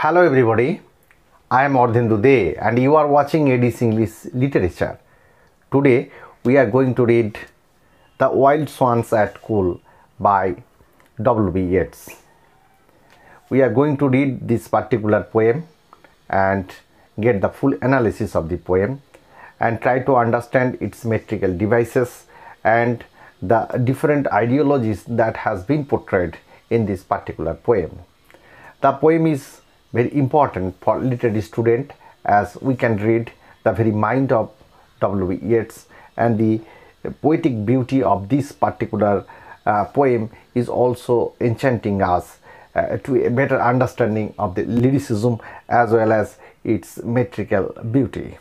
Hello everybody, I am Ardhendu De and you are watching A.D. English Literature. Today we are going to read The Wild Swans at Coole by W.B. Yeats. We are going to read this particular poem and get the full analysis of the poem and try to understand its metrical devices and the different ideologies that has been portrayed in this particular poem. The poem is very important for literary student, as we can read the very mind of W.B. Yeats, and the poetic beauty of this particular poem is also enchanting us to a better understanding of the lyricism as well as its metrical beauty.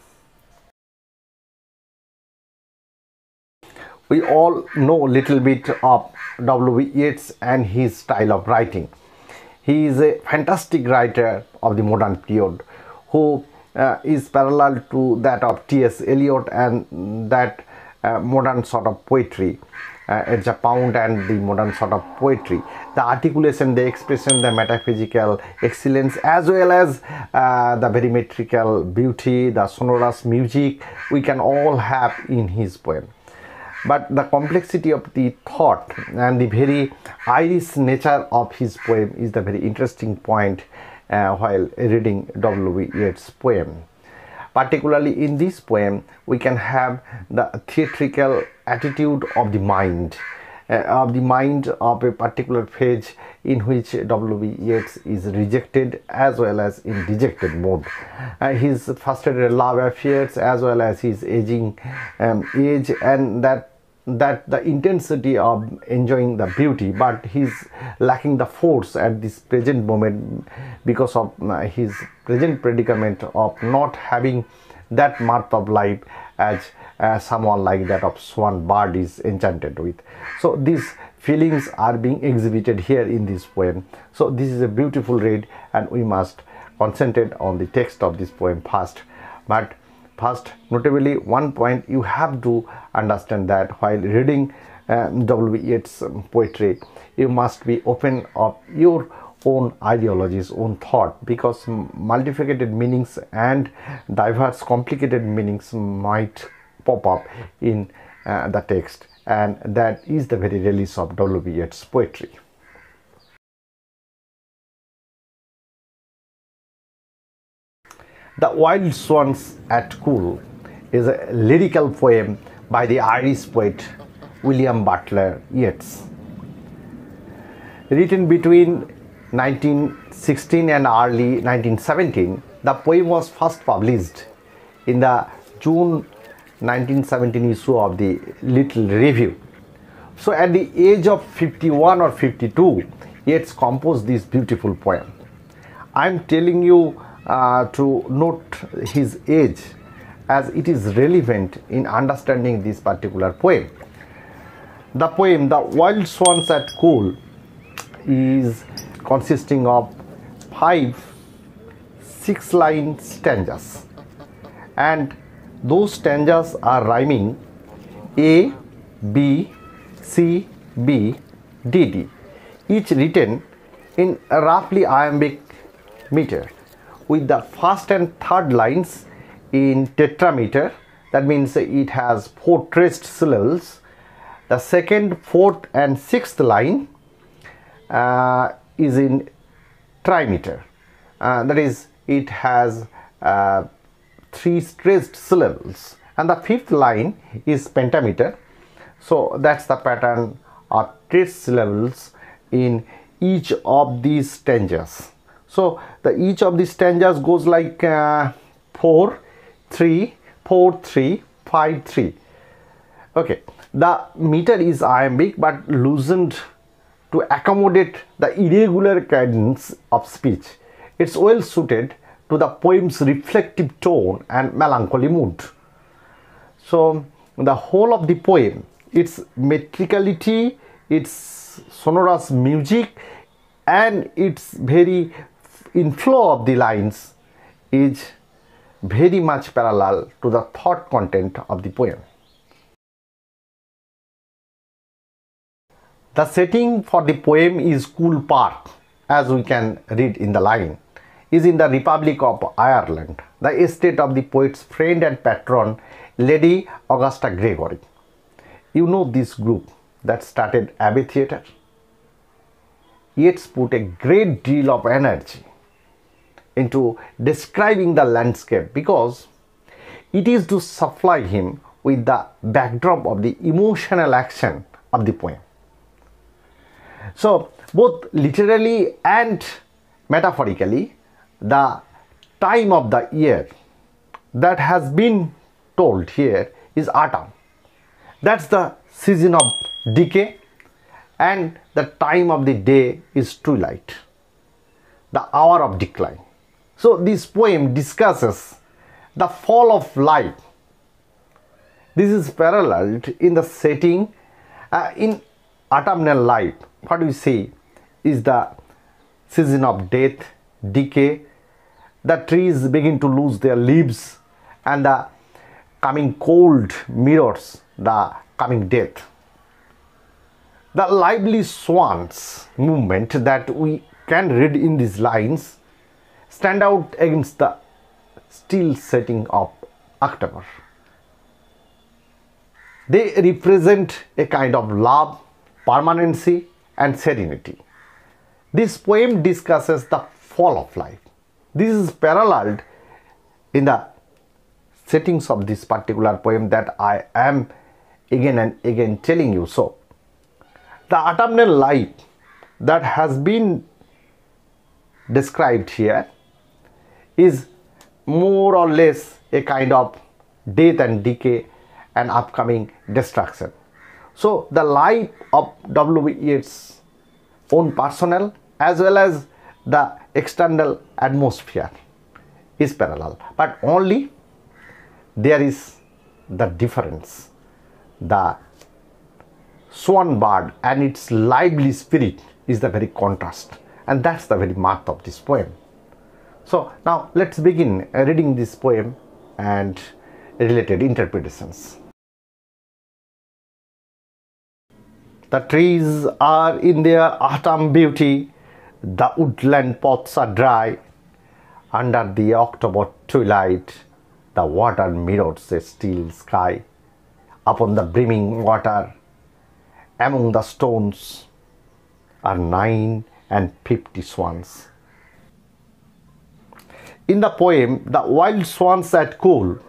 We all know a little bit of W.B. Yeats and his style of writing. He is a fantastic writer of the modern period who is parallel to that of T.S. Eliot and that modern sort of poetry, Ezra Pound and the modern sort of poetry. The articulation, the expression, the metaphysical excellence, as well as the very metrical beauty, the sonorous music, we can all have in his poem. But the complexity of the thought and the very Irish nature of his poem is the very interesting point while reading W.B. Yeats' poem. Particularly in this poem, we can have the theatrical attitude of the mind, of a particular phase in which W.B. Yeats is rejected as well as in dejected mode. His frustrated love affairs as well as his aging age, and that the intensity of enjoying the beauty, but he's lacking the force at this present moment because of his present predicament of not having that mark of life as someone like that of swan bird is enchanted with. So these feelings are being exhibited here in this poem. So this is a beautiful read, and we must concentrate on the text of this poem first. But first, notably, one point you have to understand that while reading W.B. Yeats' poetry, you must be open of your own ideologies, own thought, because multifaceted meanings and diverse complicated meanings might pop up in the text, and that is the very release of W.B. Yeats' poetry. The Wild Swans at Coole is a lyrical poem by the Irish poet William Butler Yeats. Written between 1916 and early 1917, the poem was first published in the June 1917 issue of the Little Review. So at the age of 51 or 52, Yeats composed this beautiful poem. I am telling you to note his age, as it is relevant in understanding this particular poem. The poem, The Wild Swans at Coole, is consisting of 5 6-line stanzas, and those stanzas are rhyming A, B, C, B, D, D, each written in a roughly iambic meter, with the first and third lines in tetrameter. That means it has 4 traced syllables. The second, fourth and sixth line is in trimeter, that is, it has 3 stressed syllables, and the fifth line is pentameter. So that's the pattern of stressed syllables in each of these stanzas. So the each of these stanzas goes like 4 3 4 3 5 3. Okay, the meter is iambic but loosened to accommodate the irregular cadence of speech. It's well suited to the poem's reflective tone and melancholy mood. So the whole of the poem, its metricality, its sonorous music, and its very inflow of the lines is very much parallel to the thought content of the poem. The setting for the poem is Coole Park, as we can read in the line, is in the Republic of Ireland, the estate of the poet's friend and patron, Lady Augusta Gregory. You know this group that started Abbey Theatre? Yeats put a great deal of energy into describing the landscape because it is to supply him with the backdrop of the emotional action of the poem. So both literally and metaphorically, the time of the year that has been told here is autumn. That's the season of decay, and the time of the day is twilight, the hour of decline. So this poem discusses the fall of life. This is paralleled in the setting in autumnal life. What we see is the season of death, decay, the trees begin to lose their leaves, and the coming cold mirrors the coming death. The lively swans movement that we can read in these lines stand out against the still setting of October. They represent a kind of love, permanency and serenity. This poem discusses the fall of life. This is paralleled in the settings of this particular poem that I am again and again telling you so. The autumnal life that has been described here is more or less a kind of death and decay and upcoming destruction. So the life of W. B. Yeats' own personal as well as the external atmosphere is parallel, but only there is the difference. The swan bird and its lively spirit is the very contrast, and that's the very mark of this poem. So now let's begin reading this poem and related interpretations. The trees are in their autumn beauty, the woodland paths are dry. Under the October twilight, the water mirrors a still sky. Upon the brimming water, among the stones, are 950 swans. In the poem The Wild Swans at Coole,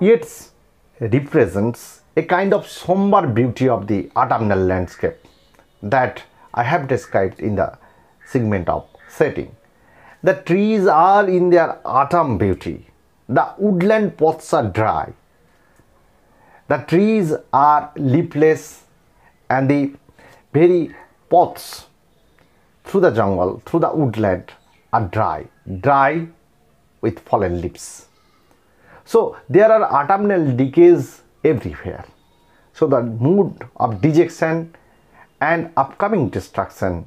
Yeats represents a kind of somber beauty of the autumnal landscape that I have described in the segment of setting. The trees are in their autumn beauty, the woodland paths are dry. The trees are leafless and the very paths through the jungle, through the woodland are dry, dry with fallen leaves. So there are autumnal decays everywhere. So the mood of dejection and upcoming destruction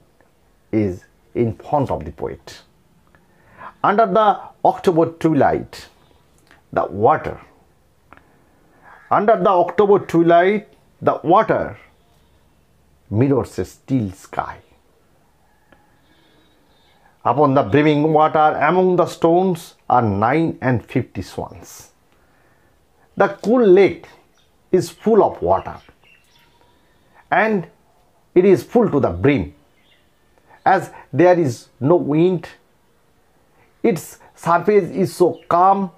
is in front of the poet. Under the October twilight, the water. Under the October twilight, the water mirrors a still sky. Upon the brimming water, among the stones are 950 swans. The Coole lake is full of water and it is full to the brim. As there is no wind, its surface is so calm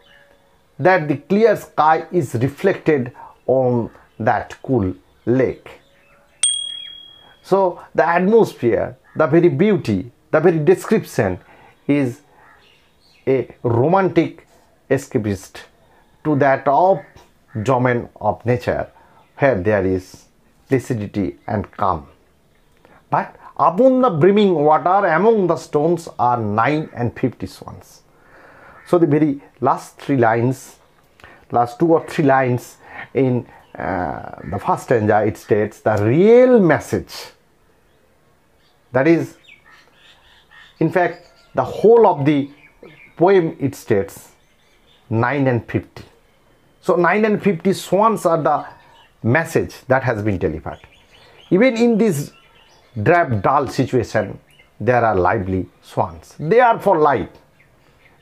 that the clear sky is reflected on that cool lake. So the atmosphere, the very beauty, the very description is a romantic escapist to that of domain of nature where there is placidity and calm. But upon the brimming water, among the stones are 950 swans. So the very last two or three lines in the first stanza, it states the real message. That is, in fact, the whole of the poem, it states 950. So 950 swans are the message that has been delivered. Even in this drab, dull situation, there are lively swans. They are for light.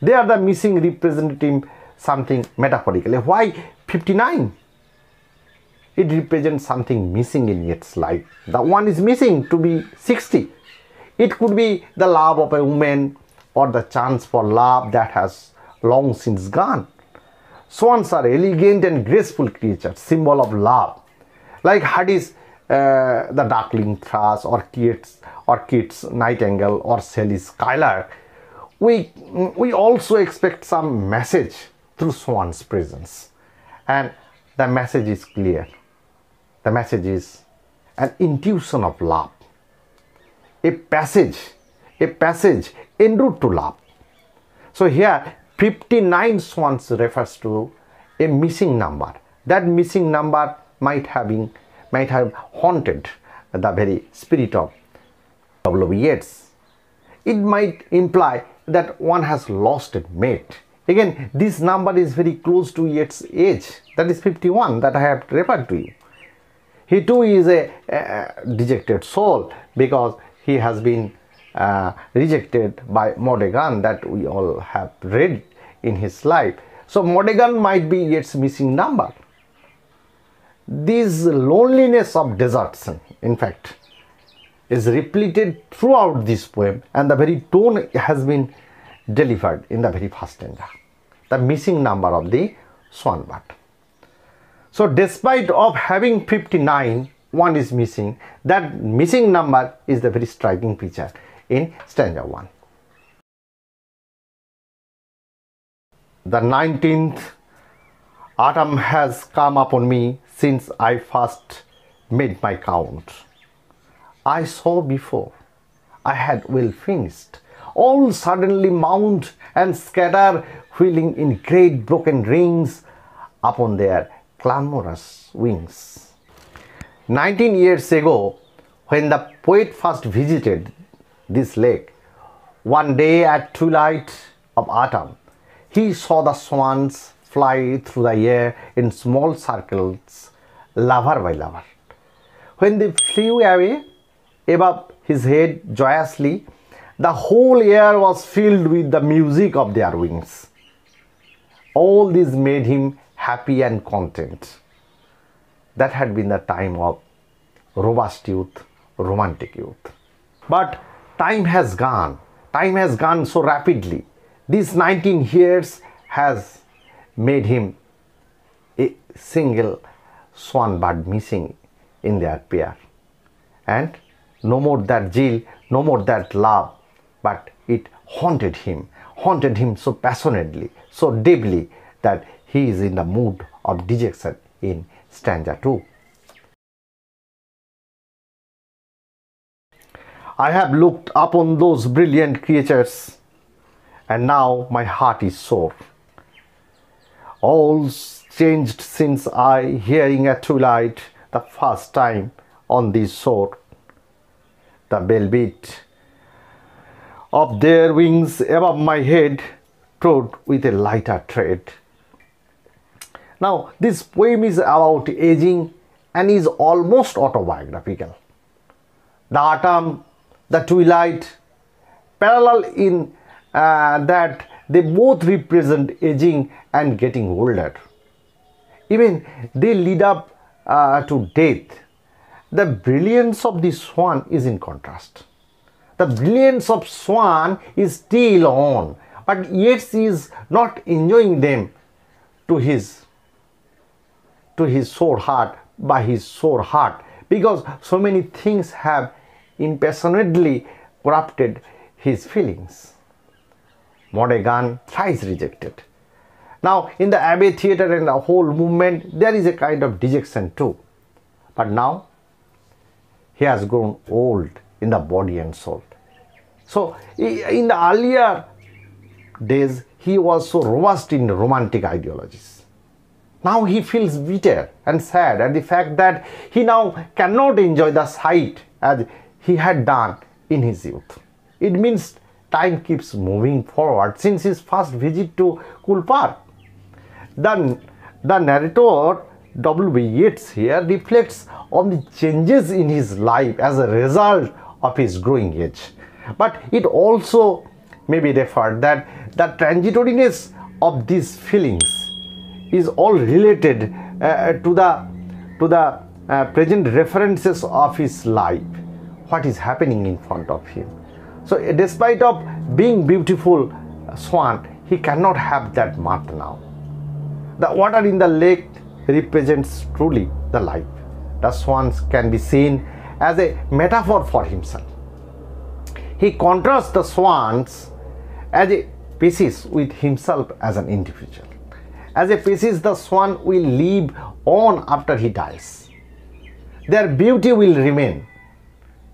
They are the missing representative, something metaphorically. Why 59? It represents something missing in its life. The one is missing to be 60. It could be the love of a woman or the chance for love that has long since gone. Swans are elegant and graceful creatures, symbol of love. Like Hardy's the darkling thrush, or Keats' nightingale, or Shelley's skylark. We also expect some message through swan's presence, and the message is clear. The message is an intuition of love, a passage en route to love. So here 59 swans refers to a missing number. That missing number might have haunted the very spirit of W. Yeats. It might imply that one has lost a mate. Again, this number is very close to Yeats' age, that is 51, that I have referred to you. He too is a dejected soul because he has been rejected by Maud Gonne, that we all have read in his life. So Maud Gonne might be Yeats' missing number. This loneliness of desertion, in fact, is repeated throughout this poem, and the very tone has been delivered in the very first stanza, the missing number of the swan bird. So despite of having 59, one is missing. That missing number is the very striking feature in stanza 1. The 19th autumn has come upon me since I first made my count. I saw before, I had well finished, all suddenly mount and scatter, wheeling in great broken rings upon their clamorous wings. 19 years ago, when the poet first visited this lake, one day at twilight of autumn, he saw the swans fly through the air in small circles, lover by lover. When they flew away above his head joyously, the whole air was filled with the music of their wings. All this made him happy and content. That had been the time of robust youth, romantic youth. But time has gone so rapidly. These 19 years has made him a single swan bird missing in their pair. And no more that zeal, no more that love, but it haunted him so passionately, so deeply, that he is in the mood of dejection in stanza 2. I have looked upon those brilliant creatures, and now my heart is sore. All's changed since I, hearing at twilight, the first time on this shore, the bell beat of their wings above my head, trod with a lighter tread. Now, this poem is about aging and is almost autobiographical. The autumn, the twilight, parallel in that they both represent aging and getting older. Even they lead up to death. The brilliance of the swan is in contrast. The brilliance of swan is still on, but Yeats is not enjoying them to his sore heart, by his sore heart, because so many things have impassionately corrupted his feelings. Maud Gonne thrice rejected. Now in the Abbey Theatre and the whole movement, there is a kind of dejection too. But now he has grown old in the body and soul. So in the earlier days, he was so robust in romantic ideologies. Now he feels bitter and sad at the fact that he now cannot enjoy the sight as he had done in his youth. It means time keeps moving forward since his first visit to Coole Park. The narrator W.B. Yeats here reflects on the changes in his life as a result of his growing age. But it also may be referred that the transitoriness of these feelings is all related to the present references of his life, what is happening in front of him. So despite of being beautiful swan, he cannot have that mark now. The water in the lake represents truly the life. The swans can be seen as a metaphor for himself. He contrasts the swans as a species with himself as an individual. As a species, the swan will live on after he dies. Their beauty will remain.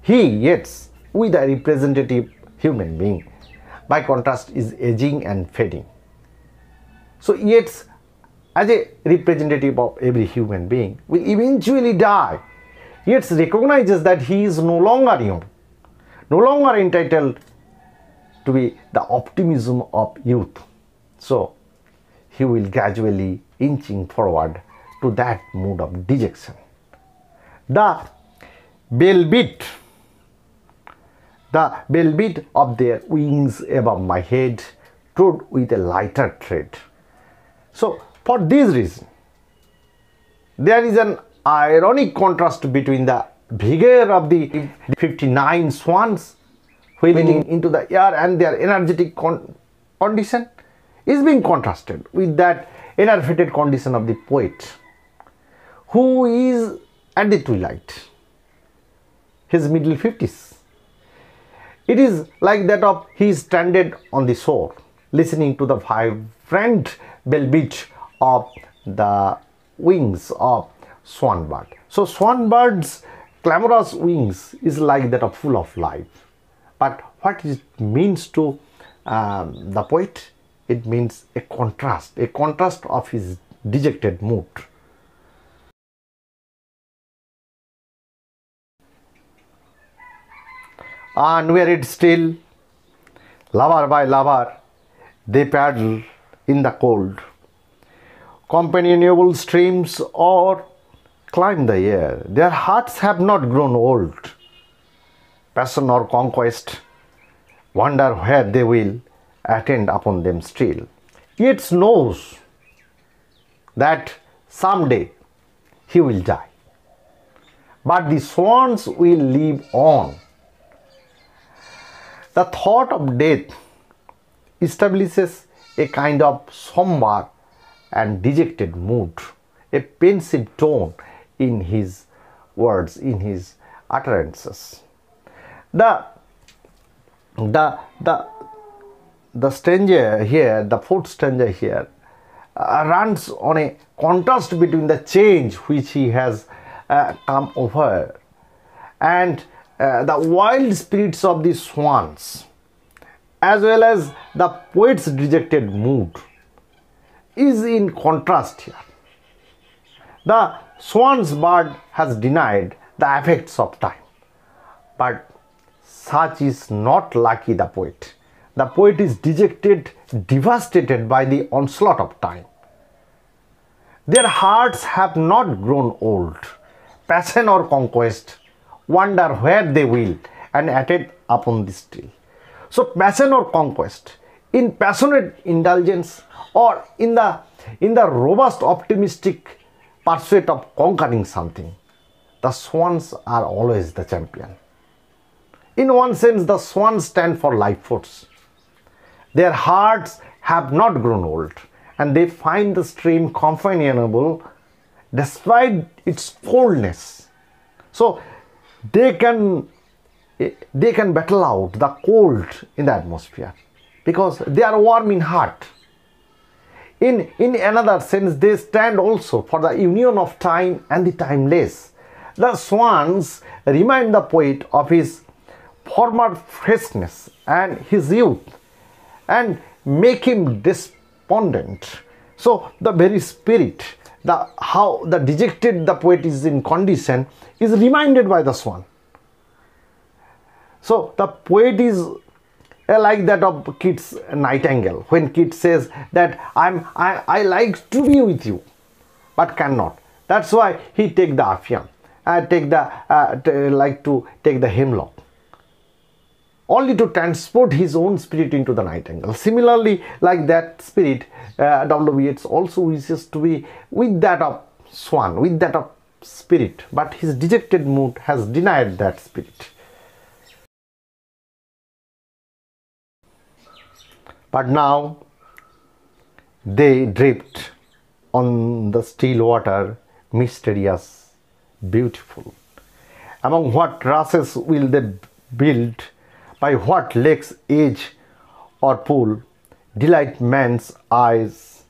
He, Yeats, with a representative human being, by contrast, is aging and fading. So Yeats, as a representative of every human being, will eventually die. Yeats recognizes that he is no longer young, no longer entitled to be the optimism of youth. So he will gradually inching forward to that mood of dejection. The bell beat of their wings above my head trod with a lighter tread. So for this reason, there is an ironic contrast between the vigor of the 59 swans wheeling into the air and their energetic condition is being contrasted with that enervated condition of the poet, who is at the twilight, his middle 50s. It is like that of he is stranded on the shore, listening to the vibrant bell beat of the wings of swan bird. So swan bird's clamorous wings is like that of full of life. But what it means to the poet? It means a contrast of his dejected mood. And where it's still, lover by lover, they paddle in the cold, companionable streams or climb the air. Their hearts have not grown old. Passion or conquest, wonder where they will attend upon them still. Yeats knows that someday he will die, but the swans will live on. The thought of death establishes a kind of somber and dejected mood, a pensive tone in his words, in his utterances. The stanza here, the fourth stanza here, runs on a contrast between the change which he has come over and the wild spirits of the swans, as well as the poet's dejected mood, is in contrast here. The swan's bird has denied the effects of time, but such is not lucky the poet. The poet is dejected, devastated by the onslaught of time. Their hearts have not grown old. Passion or conquest, wonder where they will and attend upon this still. So passion or conquest, in passionate indulgence or in the robust optimistic pursuit of conquering something, the swans are always the champion. In one sense, the swans stand for life force. Their hearts have not grown old, and they find the stream companionable despite its coldness. So they can battle out the cold in the atmosphere because they are warm in heart. In another sense, they stand also for the union of time and the timeless. The swans remind the poet of his former freshness and his youth and make him despondent. So the very spirit, how the dejected the poet is in condition, is reminded by the swan. So the poet is like that of Keats' Nightingale, when Keats says that I like to be with you but cannot. That's why he take the affiam. Like to take the hemlock, only to transport his own spirit into the nightingale. Similarly, like that spirit, W. Yeats also wishes to be with that of swan, with that of spirit, but his dejected mood has denied that spirit. But now they drift on the still water, mysterious, beautiful. Among what rushes will they build? By what lake's edge or pool? Delight man's eyes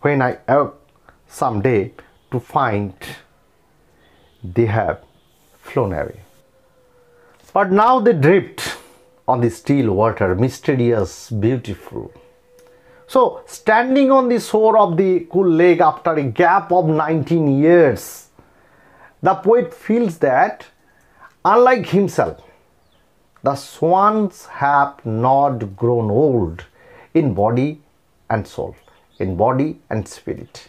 when I have some day to find they have flown away. But now they drift on the still water, mysterious, beautiful. So, standing on the shore of the Coole lake after a gap of 19 years, the poet feels that, unlike himself, the swans have not grown old in body and soul, in body and spirit.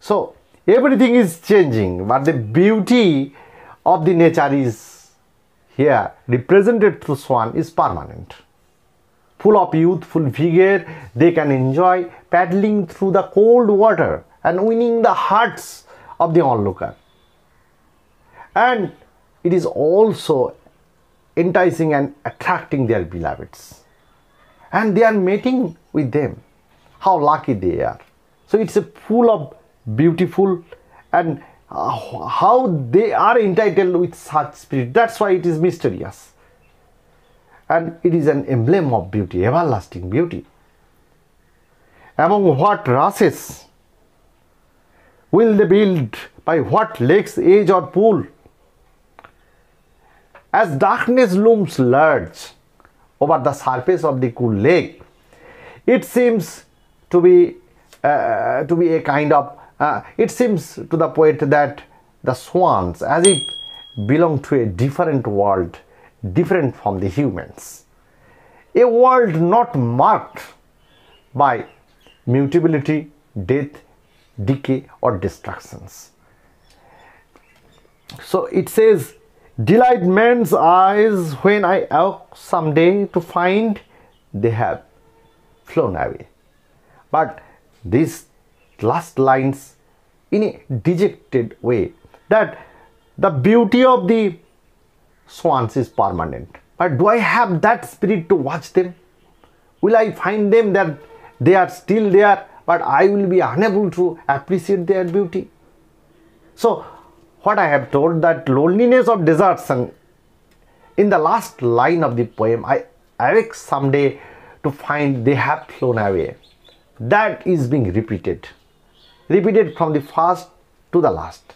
So, everything is changing, but the beauty of the nature is here, represented through swan, is permanent. Full of youthful vigor, they can enjoy paddling through the cold water and winning the hearts of the onlooker. And it is also enticing and attracting their beloveds. And they are mating with them. How lucky they are. So it's a full of beautiful, and how they are entitled with such spirit. That's why it is mysterious. And it is an emblem of beauty, everlasting beauty. Among what rushes will they build? By what lake's edge or pool? As darkness looms large over the surface of the Coole lake, it seems to be a kind of. It seems to the poet that the swans, as if, belong to a different world, different from the humans, a world not marked by mutability, death, decay, or destructions. So it says, delight men's eyes when I awoke someday to find they have flown away. But these last lines, in a dejected way, that the beauty of the swans is permanent, but do I have that spirit to watch them? Will I find them that they are still there, but I will be unable to appreciate their beauty? So what I have told, that loneliness of desertion, in the last line of the poem, I awake someday to find they have flown away, that is being repeated from the first to the last.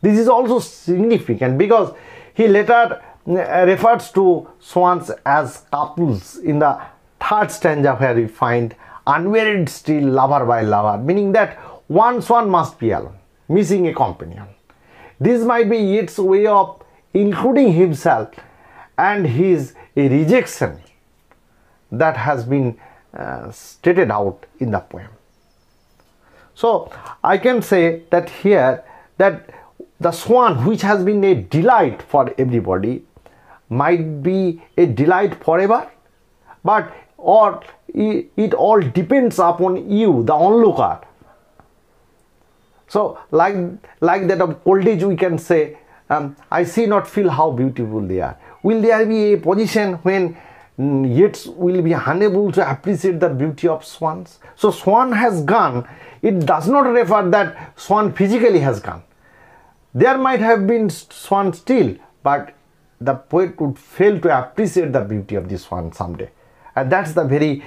This is also significant because he later refers to swans as couples in the third stanza, where we find unwearied still lover by lover, meaning that one swan must be alone, missing a companion. This might be Yeats' way of including himself and his rejection that has been stated out in the poem. So I can say that here, that the swan, which has been a delight for everybody, might be a delight forever, but or it all depends upon you, the onlooker. So like that of old age, we can say, I see not feel how beautiful they are. Will there be a position when Yeats will be unable to appreciate the beauty of swans? So swan has gone. It does not refer that swan physically has gone. There might have been swan still, but the poet would fail to appreciate the beauty of the swan someday. And that's the very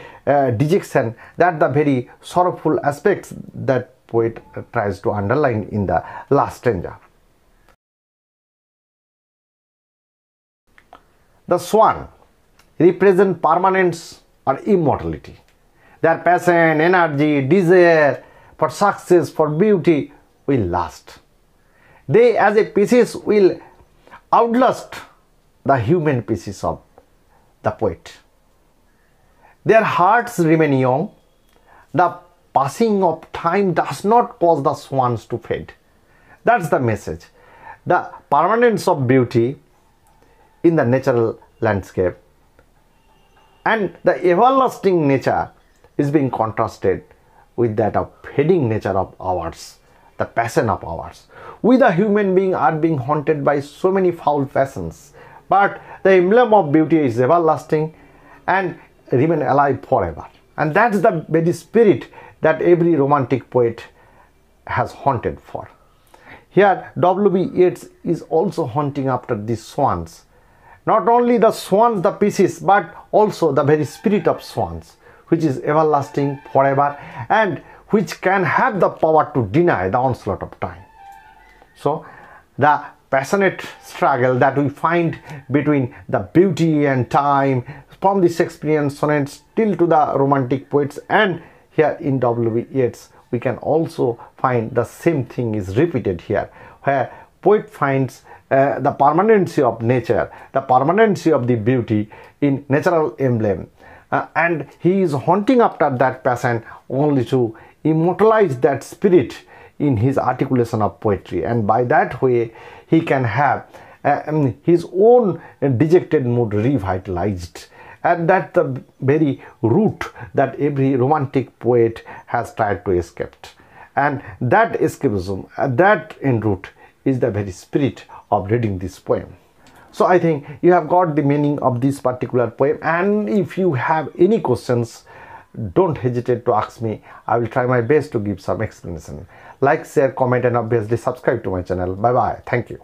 dejection, that the very sorrowful aspects that poet tries to underline in the last stanza. The swan represents permanence or immortality. Their passion, energy, desire for success, for beauty will last. They as a species will outlast the human species of the poet. Their hearts remain young. The passing of time does not cause the swans to fade. That's the message. The permanence of beauty in the natural landscape and the everlasting nature is being contrasted with that of fading nature of ours, the passion of ours. We the human being are being haunted by so many foul passions, but the emblem of beauty is everlasting and remain alive forever. And that's the very spirit that every romantic poet has haunted for. Here W.B. Yeats is also haunting after these swans. Not only the swans, the species, but also the very spirit of swans, which is everlasting forever and which can have the power to deny the onslaught of time. So the passionate struggle that we find between the beauty and time, from the Shakespearean sonnets till to the romantic poets, and here in W.B. Yeats we can also find the same thing is repeated here, where poet finds the permanency of nature, the permanency of the beauty in natural emblem, and he is haunting after that passion only to immortalize that spirit in his articulation of poetry, and by that way he can have his own dejected mood revitalized. And that's the very route that every romantic poet has tried to escape, and that escapism, that end route is the very spirit of reading this poem. So I think you have got the meaning of this particular poem, and if you have any questions, don't hesitate to ask me. I will try my best to give some explanation. Like, share, comment, and obviously subscribe to my channel. Bye bye. Thank you.